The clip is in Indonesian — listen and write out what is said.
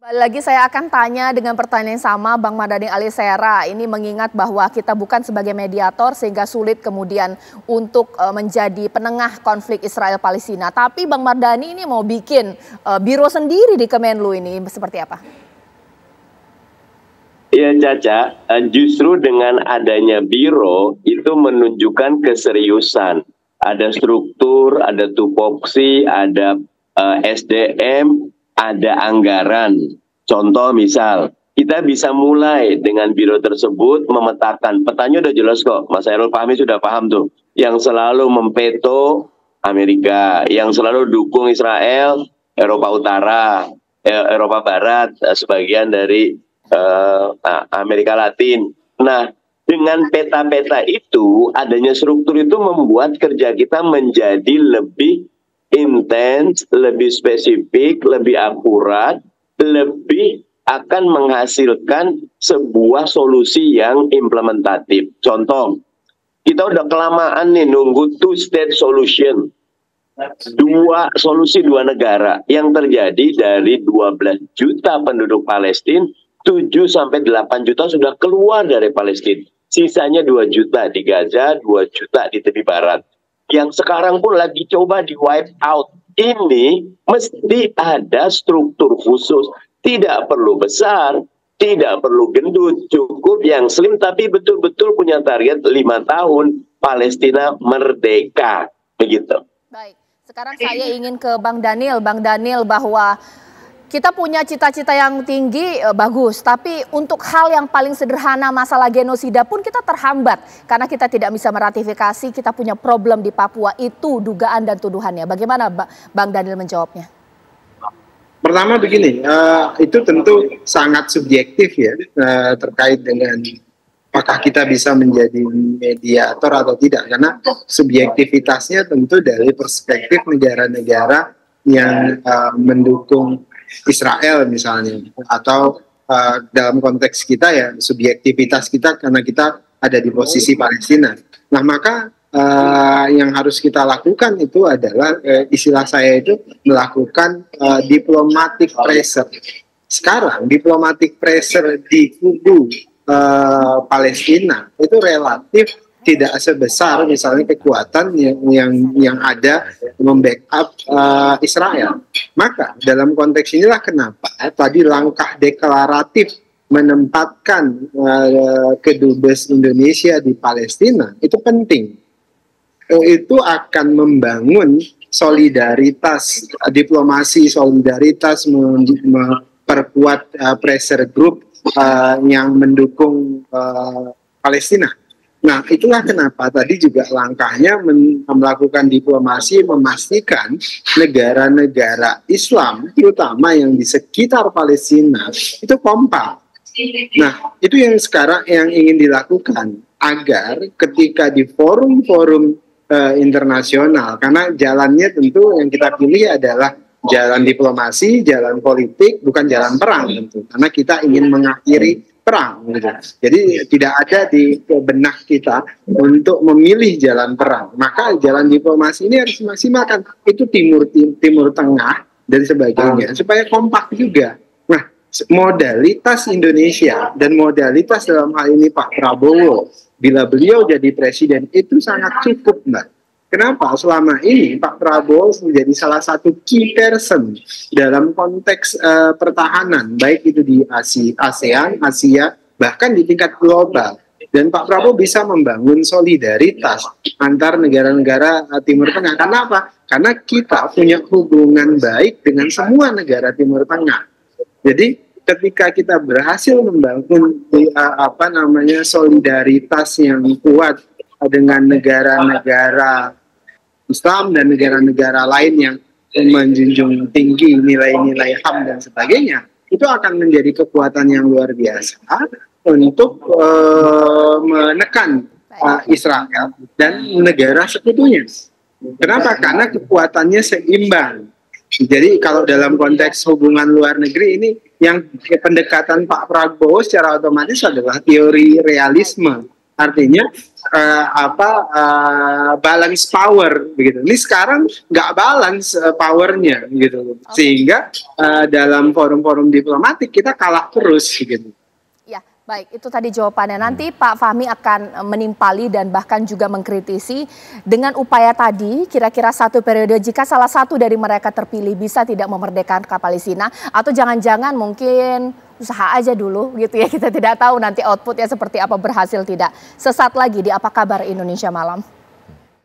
Lagi saya akan tanya dengan pertanyaan yang sama Bang Mardani Alisera. Ini mengingat bahwa kita bukan sebagai mediator sehingga sulit kemudian untuk menjadi penengah konflik Israel-Palestina. Tapi Bang Mardani ini mau bikin biro sendiri di Kemenlu ini, seperti apa? Ya Caca, justru dengan adanya biro itu menunjukkan keseriusan. Ada struktur, ada tupoksi, ada SDM, ada anggaran. Contoh misal, kita bisa mulai dengan biro tersebut memetakan. Petanya udah jelas kok, Mas Erol Fahmi sudah paham tuh. Yang selalu mempeto Amerika, yang selalu dukung Israel, Eropa Utara, Eropa Barat, sebagian dari Amerika Latin. Nah, dengan peta-peta itu, adanya struktur itu membuat kerja kita menjadi lebih intens, lebih spesifik, lebih akurat, lebih akan menghasilkan sebuah solusi yang implementatif. Contoh, kita udah kelamaan nih nunggu two state solution, solusi dua negara yang terjadi dari 12 juta penduduk Palestina, 7 sampai 8 juta sudah keluar dari Palestina, sisanya 2 juta di Gaza, 2 juta di tepi barat. Yang sekarang pun lagi coba di wipe out. Ini mesti ada struktur khusus. Tidak perlu besar, tidak perlu gendut. Cukup yang slim tapi betul-betul punya target 5 tahun Palestina merdeka. Begitu. Baik, sekarang saya ingin ke Bang Daniel. Bang Daniel, bahwa kita punya cita-cita yang tinggi, bagus. Tapi untuk hal yang paling sederhana masalah genosida pun kita terhambat. Karena kita tidak bisa meratifikasi, kita punya problem di Papua. Itu dugaan dan tuduhannya. Bagaimana Bang Daniel menjawabnya? Pertama begini, itu tentu sangat subjektif ya. Terkait dengan apakah kita bisa menjadi mediator atau tidak. Karena subjektivitasnya tentu dari perspektif negara-negara yang mendukung Israel misalnya, atau dalam konteks kita ya subjektivitas kita karena kita ada di posisi Palestina. Nah maka yang harus kita lakukan itu adalah istilah saya itu melakukan diplomatic pressure. Sekarang diplomatic pressure di kubu Palestina itu relatif tidak sebesar misalnya kekuatan yang ada membackup Israel. Maka dalam konteks inilah kenapa tadi langkah deklaratif menempatkan kedubes Indonesia di Palestina itu penting. Itu akan membangun solidaritas diplomasi, solidaritas memperkuat pressure group yang mendukung Palestina. Nah itulah kenapa tadi juga langkahnya melakukan diplomasi memastikan negara-negara Islam terutama yang di sekitar Palestina itu kompak. Nah itu yang sekarang yang ingin dilakukan agar ketika di forum-forum internasional, karena jalannya tentu yang kita pilih adalah jalan diplomasi, jalan politik, bukan jalan perang tentu, karena kita ingin mengakhiri perang, gitu. Jadi tidak ada di benak kita untuk memilih jalan perang. Maka jalan diplomasi ini harus dimaksimalkan. Itu timur tengah dan sebagainya supaya kompak juga. Nah, modalitas Indonesia dan modalitas dalam hal ini Pak Prabowo bila beliau jadi presiden itu sangat cukup, Mbak. Kenapa? Selama ini Pak Prabowo menjadi salah satu key person dalam konteks pertahanan, baik itu di ASEAN, Asia, bahkan di tingkat global. Dan Pak Prabowo bisa membangun solidaritas antar negara-negara Timur Tengah. Karena apa? Karena kita punya hubungan baik dengan semua negara Timur Tengah. Jadi ketika kita berhasil membangun solidaritas yang kuat dengan negara-negara Islam dan negara-negara lain yang menjunjung tinggi nilai-nilai HAM dan sebagainya, itu akan menjadi kekuatan yang luar biasa untuk menekan Israel dan negara sekutunya. Kenapa? Karena kekuatannya seimbang. Jadi kalau dalam konteks hubungan luar negeri ini, yang pendekatan Pak Prabowo secara otomatis adalah teori realisme Artinya balance power begitu. Ini sekarang nggak balance powernya gitu, sehingga dalam forum-forum diplomatik kita kalah terus gitu. Ya, baik, itu tadi jawabannya. Nanti Pak Fahmi akan menimpali dan bahkan juga mengkritisi dengan upaya tadi. Kira-kira satu periode jika salah satu dari mereka terpilih bisa tidak memerdekakan Palestina, atau jangan-jangan mungkin usaha aja dulu gitu ya, kita tidak tahu nanti outputnya seperti apa, berhasil tidak. Sesaat lagi di Apa Kabar Indonesia Malam.